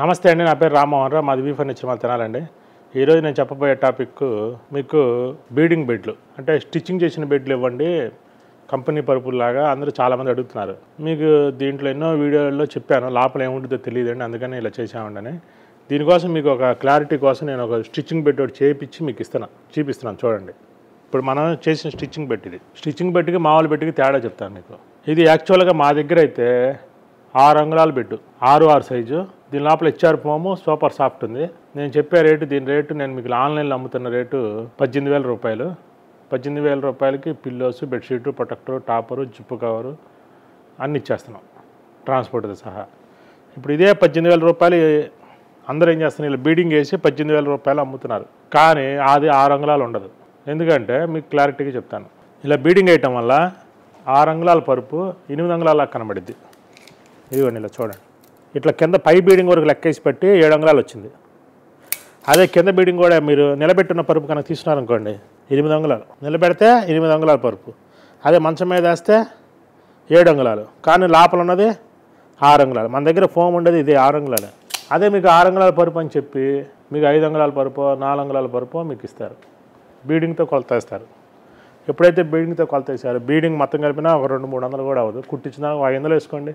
నమస్తే అండి, నా పేరు రామమోహన్ రావు, మాది వీ ఫర్నిచర్ మాల్ తినాలండి. ఈరోజు నేను చెప్పబోయే టాపిక్ మీకు బీడింగ్ బెడ్లు అంటే స్టిచ్చింగ్ చేసిన బెడ్లు ఇవ్వండి కంపెనీ పరుపుల్లాగా అందరూ చాలామంది అడుగుతున్నారు. మీకు దీంట్లో ఎన్నో వీడియోల్లో చెప్పాను, లోపల ఏముంటుందో తెలియదండి, అందుకని ఇలా చేసామండి. దీనికోసం మీకు ఒక క్లారిటీ కోసం నేను ఒక స్టిచ్చింగ్ బెడ్ ఒకటి చేయించి మీకు చూపిస్తున్నాను. చూడండి, ఇప్పుడు మనం చేసిన స్టిచ్చింగ్ బెడ్ ఇది. స్టిచ్చింగ్ బెడ్కి మామూలు బెడ్కి తేడా చెప్తాను మీకు. ఇది యాక్చువల్గా మా దగ్గర అయితే 6 అంగుళాల బెడ్, 6x6 సైజు. దీని లోపల హెచ్ఆర్ ఫోము సూపర్ సాఫ్ట్ ఉంది. నేను చెప్పే రేటు, దీని రేటు నేను మీకు ఆన్లైన్లో అమ్ముతున్న రేటు 18,000 రూపాయలు. 18,000 రూపాయలకి pillows, bedsheet, protector, topper, zip cover అన్నీ ఇచ్చేస్తున్నాం, ట్రాన్స్పోర్ట్తో సహా. ఇప్పుడు ఇదే 18,000 రూపాయలు అందరూ ఏం చేస్తున్నారు, ఇలా బీడింగ్ వేసి 18,000 రూపాయలు అమ్ముతున్నారు. కానీ అది 6 అంగుళాలు ఉండదు. ఎందుకంటే మీకు క్లారిటీగా చెప్తాను, ఇలా బీడింగ్ వేయటం వల్ల 6 అంగుళాల పరుపు 8 అంగుళాల కనబడిద్ది. ఇదిగోండి, ఇలా చూడండి, ఇట్లా కింద పై బీడింగ్ వరకు లెక్కేసి పెట్టి 7 అంగుళాలు వచ్చింది. అదే కింద బీడింగ్ కూడా మీరు నిలబెట్టున్న పరుపు కనుక తీసుకున్నారనుకోండి, 8 అంగుళాలు నిలబెడితే 8 అంగుళాల పరుపు. అదే మంచం మీద వేస్తే 7 అంగుళాలు, కానీ లోపల ఉన్నది 6 అంగుళాలు. మన దగ్గర ఫోమ్ ఉండేది ఇది 6 అంగుళాలు. అదే మీకు 6 అంగుళాల పరుపు అని చెప్పి మీకు 5 అంగుళాల పరుపు, 4 అంగుళాల పరుపు మీకు ఇస్తారు, బీడింగ్తో కొలత ఇస్తారు. ఎప్పుడైతే బీడింగ్తో కొలత ఇస్తారు, బీడింగ్ మొత్తం కలిపినా ఒక 200-300 కూడా అవ్వదు. కుట్టించిన 500 వేసుకోండి,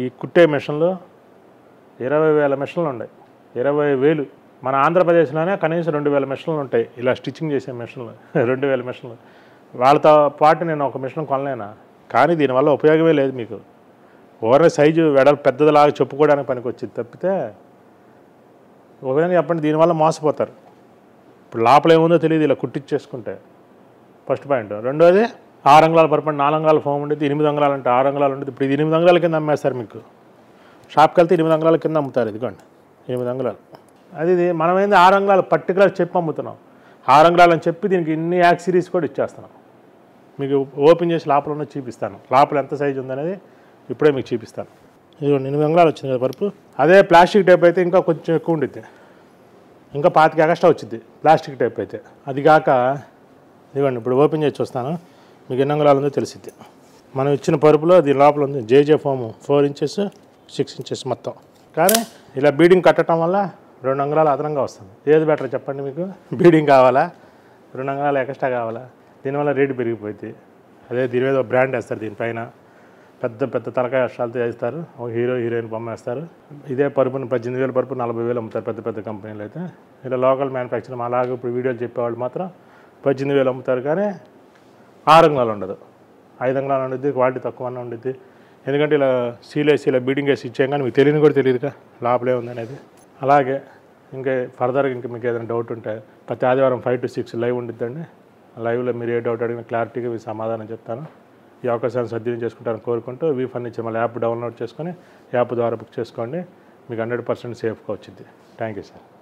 ఈ కుట్టే మిషన్లు 20,000 మిషన్లు ఉన్నాయి. 20,000 మన ఆంధ్రప్రదేశ్లోనే కనీసం 2,000 మిషన్లు ఉంటాయి, ఇలా స్టిచ్చింగ్ చేసే మిషన్లు 2,000 మిషన్లు. వాళ్ళతో పాటు నేను ఒక మిషన్ కొనలేనా? కానీ దీనివల్ల ఉపయోగమే లేదు. మీకు ఓవర్ సైజు వెడలు పెద్దదిలాగా చెప్పుకోవడానికి పనికి వచ్చింది తప్పితే ఒకవేళ చెప్పండి, దీనివల్ల మోసపోతారు. ఇప్పుడు లోపల ఏముందో తెలియదు ఇలా కుట్టించేసుకుంటే, ఫస్ట్ పాయింట్. రెండోది, 6 అంగుళాల పరుపు, 4 అంగుళాల ఫోమ్ ఉండేది 8 అంగుళాలు అంటే 6 అంగుళాలు ఉండేది. ఇప్పుడు ఇది 8 అంగుళాల కింద అమ్మేస్తారు. మీకు షాప్కి వెళ్తే 8 అంగుళాల కింద అమ్ముతారు. ఇదిగోండి, 8 అంగుళాలు. అది ఇది మనమైంది 6 అంగుళాలు పర్టికులర్ చెప్పి అమ్ముతున్నాం. 6 అంగుళాలు అని చెప్పి దీనికి ఇన్ని యాక్సిరీస్ కూడా ఇచ్చేస్తున్నాం. మీకు ఓపెన్ చేసి లోపల ఉన్నది చూపిస్తాను, లోపల ఎంత సైజు ఉందనేది ఇప్పుడే మీకు చూపిస్తాను. ఇదిగోండి, 8 అంగుళాలు వచ్చింది కదా పరుపు. అదే ప్లాస్టిక్ టైప్ అయితే ఇంకా కొంచెం ఎక్కువ ఉండిద్ది, ఇంకా 25 ఎక్స్ట్రా వచ్చింది ప్లాస్టిక్ టైప్ అయితే. అది కాక ఇదిగోండి, ఇప్పుడు ఓపెన్ చేసి చూస్తాను మీకు 8 అంగుళాలు ఉందో తెలిసింది. మనం ఇచ్చిన పరుపులో దీని లోపల ఉంది జేజే ఫోము 4 ఇంచెస్ 6 ఇంచెస్ మొత్తం. కానీ ఇలా బీడింగ్ కట్టడం వల్ల 2 అంగుళాలు అదనంగా వస్తుంది. ఏది బెటర్ చెప్పండి, మీకు బీడింగ్ కావాలా, 2 అంగుళాలు ఎక్స్ట్రా కావాలా? దీనివల్ల రేటు పెరిగిపోయింది. అదే దీని మీద బ్రాండ్ వేస్తారు, దీనిపైన పెద్ద పెద్ద తలకాయ అక్షరాలతో వేస్తారు, ఒక హీరో హీరోయిన్ బొమ్మ వేస్తారు. ఇదే పరుపుని 18,000 పరుపు 40,000 అమ్ముతారు పెద్ద పెద్ద కంపెనీలు అయితే. ఇలా లోకల్ మ్యానుఫ్యాక్చరింగ్ అలాగే ఇప్పుడు వీడియోలు చెప్పేవాళ్ళు మాత్రం 18,000 అమ్ముతారు, కానీ 6 అంగుళాలు ఉండదు, 5 అంగుళాలు ఉండిద్ది, క్వాలిటీ తక్కువనే ఉండిద్ది. ఎందుకంటే ఇలా సీలేసి ఇలా బీడింగ్ వేసి ఇచ్చాం, కానీ మీకు తెలియని కూడా తెలియదుగా లోపలే ఉందనేది. అలాగే ఇంకా ఫర్దర్గా ఇంకా మీకు ఏదైనా డౌట్ ఉంటే ప్రతి ఆదివారం 5 to 6 లైవ్ ఉండిద్దండి. లైవ్లో మీరు ఏ డౌట్ అడిగినా క్లారిటీగా మీకు సమాధానం చెప్తాను. ఈ అవకాశాన్ని సద్వినియోగం చేసుకుంటారని కోరుకుంటూ V furniture mall app download చేసుకొని యాప్ ద్వారా బుక్ చేసుకోండి, మీకు 100% సేఫ్గా వచ్చింది. Thank you sir.